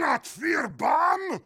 104 Bahn?